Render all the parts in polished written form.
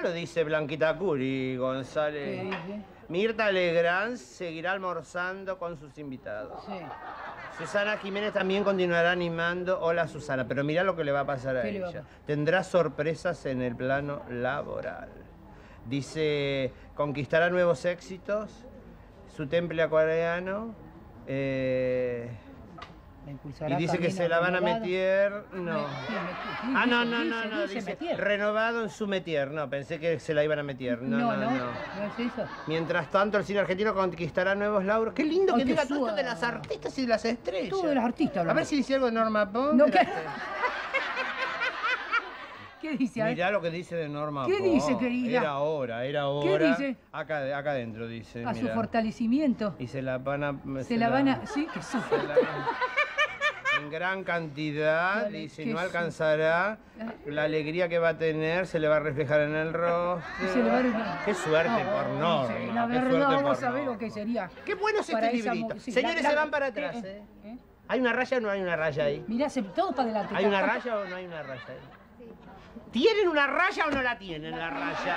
Lo dice Blanquita Curi, González. ¿Qué dice? Mirta Legrand seguirá almorzando con sus invitados. Sí. Susana Jiménez también continuará animando. Hola, Susana, pero mirá lo que le va a pasar a ella. Tendrá sorpresas en el plano laboral. Dice, conquistará nuevos éxitos, su temple acuariano. Y dice que se la van a meter. No. Ah, no, no, no, no. Dice renovado en su metier. No, pensé que se la iban a meter. No, no, no. No es eso. Mientras tanto, el cine argentino conquistará nuevos lauros. Qué lindo que diga todo esto de las artistas y de las estrellas. Todo de las artistas. A ver si dice algo de Norma Pons. ¿Qué dice? Mirá lo que dice de Norma Pons. ¿Qué dice, querida? Era hora, era hora. ¿Qué dice? Acá adentro dice. A su fortalecimiento. Y se la van a... Se la van a... Sí, que sufre. En gran cantidad, y si no alcanzará, la alegría que va a tener se le va a reflejar en el rostro. Se le va a reflejar. Qué suerte por Norma. La verdad, no sabés lo que sería. Qué bueno es este librito. Señores, se van para atrás. ¿Hay una raya o no hay una raya ahí? Mirá, todo para adelante. ¿Hay una raya o no hay una raya ahí? ¿Tienen una raya o no la tienen la raya?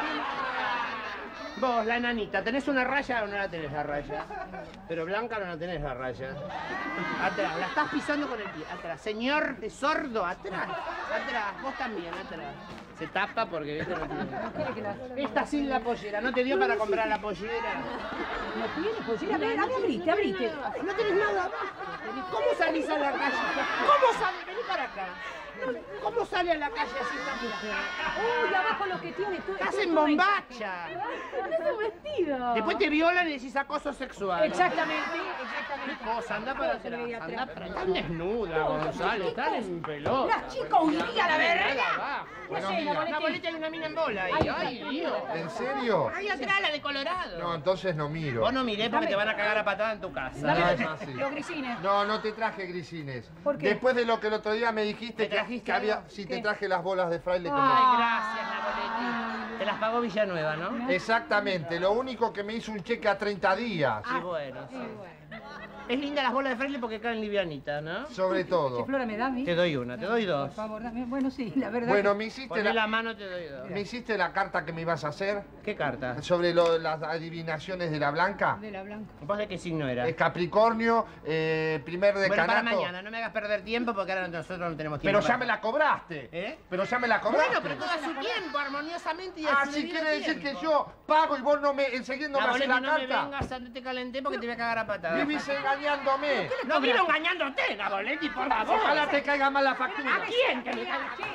Vos, la enanita, ¿tenés una raya o no la tenés la raya? Pero Blanca no la tenés la raya. Atrás, la estás pisando con el pie. Atrás, señor de sordo, atrás. Atrás, vos también, atrás. Se tapa porque... Esta sin la pollera, ¿no te dio para comprar la pollera? ¿No tienes pollera? Abrite, abrite. No tenés nada. ¿Cómo salís a la calle? ¿Cómo salís? Vení para acá. ¿Cómo sale a la calle así esta mujer? Uy, abajo lo que tiene tú. Estás en bombacha. Estás en vestido. Después te violan y decís acoso sexual. Exactamente, exactamente. ¿Qué cosa? Andá para atrás. Andá para atrás. Están desnuda, Gonzalo. Están en pelota. Las chicas unidas, la verga. No sé, la boleta de una mina en bola. Ay, Dios. ¿En serio? Ahí atrás, la de Colorado. No, entonces no miro. Vos no mirés porque te van a cagar a patada en tu casa. Los grisines. No, no te traje grisines. ¿Por qué? Después de lo que el otro día me dijiste que... Si te traje las bolas de fraile conmigo. Ay, gracias, Nadoletti. Te las pagó Villanueva, ¿no? Exactamente. Lo único que me hizo un cheque a 30 días. Ah, bueno, sí, bueno. Es linda las bolas de fraile porque caen livianitas, ¿no? Sobre todo. ¿Qué flora me da a mí? Te doy una, te doy dos. Por favor, dame. Bueno, sí, la verdad. Bueno, me hiciste... Poné la mano, te doy dos. Me hiciste la carta que me ibas a hacer. ¿Qué carta? Sobre las adivinaciones de la Blanca. De la Blanca. ¿Vos de qué signo era? Capricornio, primer decanato. Bueno, para mañana, no me hagas perder tiempo porque ahora nosotros no tenemos tiempo. Pero ya me la cobraste. ¿Eh? Pero ya me la cobraste. Bueno, pero todo a su tiempo, armoniosamente y a su debido tiempo. Así quiere decir que yo pago y vos no me... Enseguida no me haces la carta. No me vengas a... No te calenté porque te voy a cagar a patadas. Engañándome. No vino engañándote, Nadoletti, por favor. Ojalá te caiga mal la factura. ¿A quién? ¿A quién?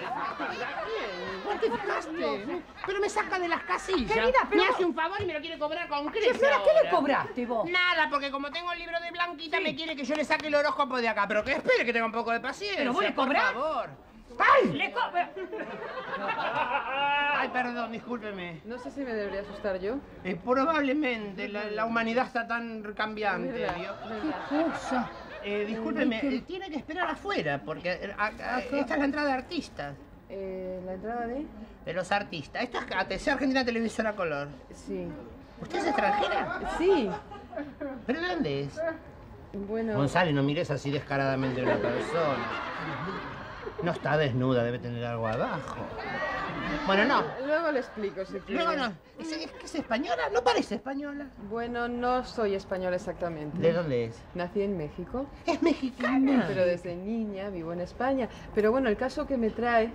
¿Por qué fijaste? Pero me saca de las casillas. Querida, pero... Me hace un favor y me lo quiere cobrar con creces. Flora, ¿qué le cobraste vos? Nada, porque como tengo el libro de Blanquita, sí, me quiere que yo le saque el horóscopo de acá. Pero que espere, que tenga un poco de paciencia. ¿Pero vos le cobrás? Por favor. ¡Ay! ¡Le cobra! Ay, perdón, discúlpeme. No sé si me debería asustar yo. Probablemente, la humanidad está tan cambiante. ¿Verdad? ¿Vio? ¿Qué cosa? Discúlpeme, tiene que esperar afuera, porque esta es la entrada de artistas. ¿La entrada de...? De los artistas. Esto es ATC, Argentina Televisora Color. Sí. ¿Usted es extranjera? Sí. ¿Pero dónde es? Bueno... González, no mires así descaradamente a una persona. No está desnuda, debe tener algo abajo. Bueno, no. Luego le explico, si quiere. Luego no. ¿Es que es española? No parece española. Bueno, no soy española exactamente. ¿De dónde es? Nací en México. ¿Es mexicana? Pero desde niña vivo en España. Pero bueno, el caso que me trae,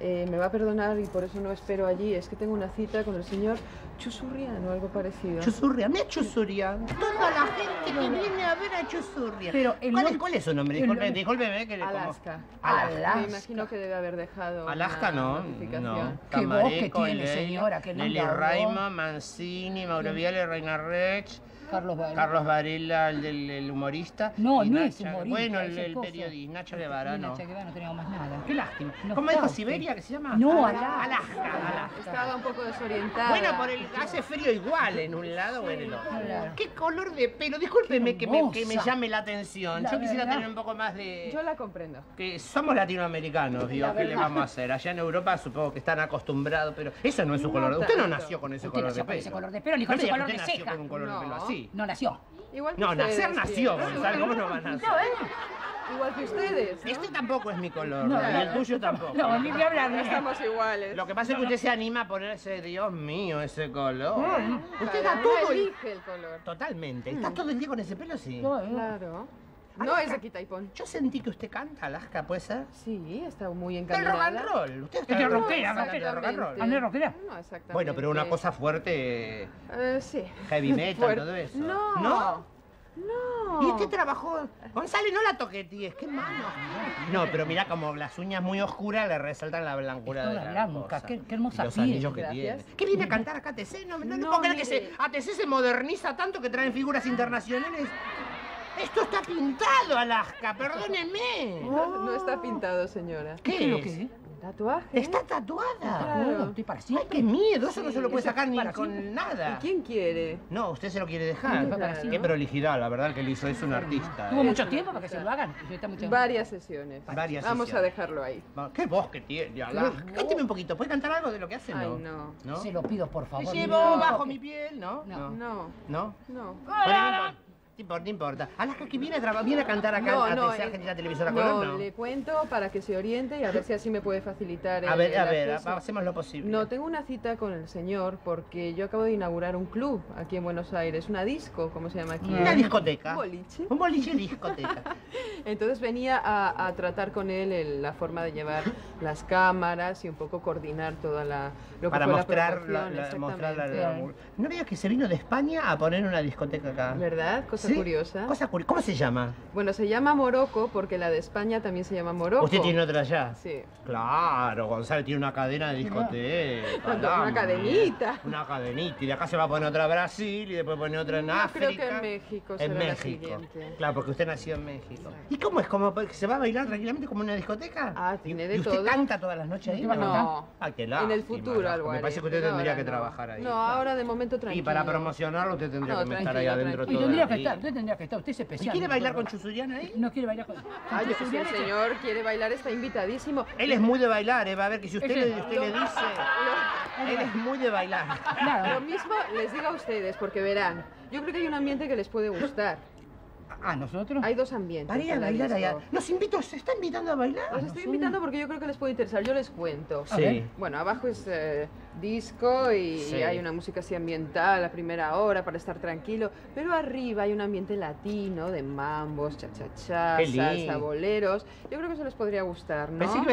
me va a perdonar y por eso no espero allí, es que tengo una cita con el señor Chusurriano, algo parecido. Chusurria, me Chusurria. Toda la gente que viene a ver a Chusurria. Pero ¿Cuál es su nombre? Disculpe, que le Alaska. Alaska. Me imagino que debe haber dejado. Alaska no. No. Qué voz que tiene, señora, que Nelly Raima, Mancini, Mauro Viale, Reina Rech. Carlos Varela, el humorista. No, no es humorista. Bueno, el periodista, Nacho de Barano. Nacho de Barano, no teníamos más nada. Qué lástima. ¿Cómo dijo Siberia que se llama? No, Alaska. Estaba un poco desorientada. Bueno, por el hace frío igual en un lado o en el otro. Qué color de pelo. Discúlpeme que me llame la atención. Yo quisiera tener un poco más de... Yo la comprendo. Que somos latinoamericanos, digo, ¿qué le vamos a hacer? Allá en Europa supongo que están acostumbrados, pero eso no es su color. Usted no nació con ese color de pelo. Usted nació con ese color de pelo, ni con ese color de ceja. No nació. No nació. Igual que no, nacer nació, Gonzalo, ¿cómo no va a nacer? No, igual que ustedes, ¿no? Este tampoco es mi color, no, no, y el tuyo tampoco. No, ni que hablar, no estamos iguales. Lo que pasa es que usted se anima a ponerse, Dios mío, ese color. Usted da todo. Elige el color. Totalmente. ¿Estás todo el día con ese pelo? Sí. Claro. No, es aquí taipón. Yo sentí que usted canta, Alaska, ¿puede ser? Sí, está muy encaminada. Del rock and roll. Usted es rockera, rockera. No, exactamente. Bueno, pero una cosa fuerte... sí. Heavy metal, todo eso. No. ¿No? No. ¿Y este trabajo? González, no la toquetees, qué malo. No, pero mira, como las uñas muy oscuras le resaltan la blancura de la blanca. Qué hermosa piel. Los anillos que tiene. ¿Qué viene a cantar acá ATC? No, no le puedo creer que ATC se moderniza tanto que traen figuras internacionales. ¡Esto está pintado, Alaska! ¡Perdónenme! No, no está pintado, señora. ¿Qué es? ¿Qué? ¿Tatuaje? ¡Está tatuada! Claro. Estoy para siempre. ¡Ay, qué miedo! Eso no se lo puede sacar ni con nada. ¿Y quién quiere? No, usted se lo quiere dejar. Claro. Qué prolijidad, la verdad, que el hizo. Es un artista. Tuvo mucho tiempo para que se lo hagan. Varias sesiones. Varias Vamos a dejarlo ahí. ¡Qué voz que tiene! Cánteme un poquito. ¿Puede cantar algo de lo que hace? Ay, no. ¿No? Se lo pido, por favor. Te llevo bajo mi piel, ¿no? No. No. ¿No? No. No importa, no importa. Alaska, que viene a cantar acá a ATC Argentina Televisora Colón, ¿no? Le cuento para que se oriente y a ver si así me puede facilitar el acceso. Hacemos lo posible. No, tengo una cita con el señor porque yo acabo de inaugurar un club aquí en Buenos Aires, una disco, ¿cómo se llama aquí? Una discoteca. Un boliche. Un boliche discoteca. Entonces venía a tratar con él la forma de llevar las cámaras y un poco coordinar toda la... Para mostrar No veas que se vino de España a poner una discoteca acá. ¿Verdad? Cosa curiosa. ¿Cómo se llama? Bueno, se llama Morocco porque la de España también se llama Morocco. ¿Usted tiene otra allá? Sí. Claro, González tiene una cadena de discoteca. Una cadenita. Una cadenita. Y de acá se va a poner otra en Brasil y después pone otra en África. Creo que en México será la siguiente. Claro, porque usted nació en México. ¿Y cómo es? ¿Cómo se va a bailar tranquilamente como una discoteca? Ah, tiene de todo. ¿Y usted canta todas las noches ahí? No. En el futuro. Me parece que usted tendría que trabajar ahí. No, ahora de momento tranquilo. Y para promocionarlo usted tendría que estar ahí adentro todo el día. Usted tendría que estar, usted es especial. ¿Quiere bailar con Chusurriano ahí? No quiere bailar con Chusurriano. El señor quiere bailar, está invitadísimo. Él es muy de bailar, va a ver que si usted le dice... Él es muy de bailar. Lo mismo les digo a ustedes, porque verán, yo creo que hay un ambiente que les puede gustar. ¿Ah, nosotros? Hay dos ambientes. Para ir a bailar allá. ¿Nos invito? ¿Se está invitando a bailar? Os estoy invitando porque yo creo que les puede interesar. Yo les cuento. Sí. Bueno, abajo es disco y hay una música así ambiental a primera hora para estar tranquilo. Pero arriba hay un ambiente latino de mambos, cha-cha-cha, salsa, boleros. Yo creo que eso les podría gustar, ¿no?